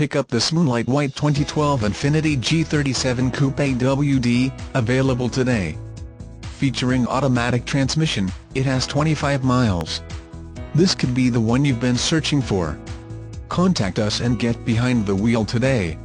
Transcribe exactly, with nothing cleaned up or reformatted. pick up this Moonlight White twenty twelve Infiniti G thirty-seven Coupe W D, available today. Featuring automatic transmission, it has twenty-five miles. This could be the one you've been searching for. Contact us and get behind the wheel today.